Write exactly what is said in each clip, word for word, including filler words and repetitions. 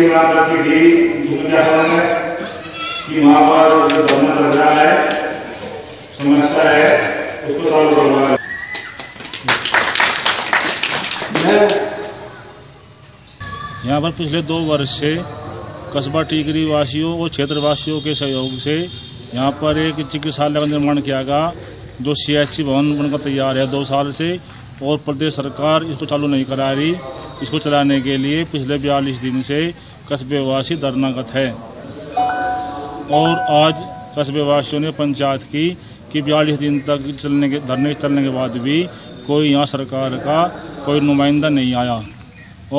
ये बात रखी थी कि माँ बाप चल रहा है समझता है उसको सॉल्व करना है। यहाँ पर पिछले दो वर्ष से कस्बा टीकरी वासियों और क्षेत्रवासियों के सहयोग से यहाँ पर एक चिकित्सालय का निर्माण किया गया जो सी एच सी भवन बनकर तैयार है दो साल से, और प्रदेश सरकार इसको चालू नहीं करा रही। इसको चलाने के लिए पिछले बयालीस दिन से कस्बेवासी धरनागत है और आज कस्बेवासियों ने पंचायत की कि बयालीस दिन तक चलने के धरने चलने के बाद भी कोई यहाँ सरकार का कोई नुमाइंदा नहीं आया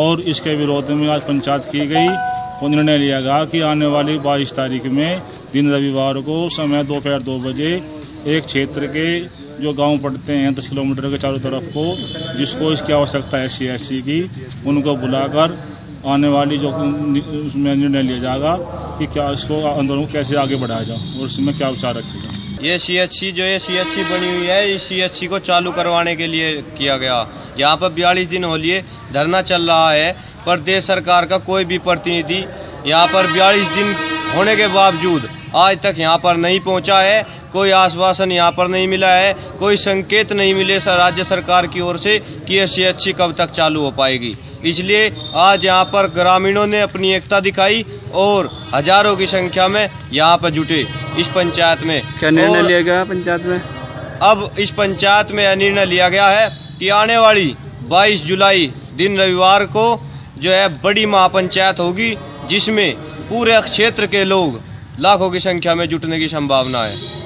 और इसके विरोध में आज पंचायत की गई और निर्णय लिया गया कि आने वाली बाईस तारीख में दिन रविवार को समय दोपहर दो बजे एक क्षेत्र के जो गांव पड़ते हैं दस किलोमीटर के चारों तरफ को जिसको इसकी आवश्यकता है सी एस सी की, उनको बुलाकर आने वाली जो उसमें निर्णय लिया जाएगा कि क्या इसको आंदोलन को कैसे आगे बढ़ाया जाए और इसमें क्या विचार रखेगा। ये सी एच सी जो ये सी एच सी बनी हुई है इस सी एच सी को चालू करवाने के लिए किया गया। यहाँ पर बयालीस दिन हो लिए धरना चल रहा है, प्रदेश सरकार का कोई भी प्रतिनिधि यहाँ पर बयालीस दिन होने के बावजूद आज तक यहाँ पर नहीं पहुँचा है। कोई आश्वासन यहाँ पर नहीं मिला है, कोई संकेत नहीं मिले सर राज्य सरकार की ओर से कि ये सी एच सी कब तक चालू हो पाएगी। इसलिए आज यहाँ पर ग्रामीणों ने अपनी एकता दिखाई और हजारों की संख्या में यहाँ पर जुटे इस पंचायत में। क्या निर्णय लिया गया पंचायत में? अब इस पंचायत में यह निर्णय लिया गया है कि आने वाली बाईस जुलाई दिन रविवार को जो है बड़ी महापंचायत होगी जिसमें पूरे क्षेत्र के लोग लाखों की संख्या में जुटने की संभावना है।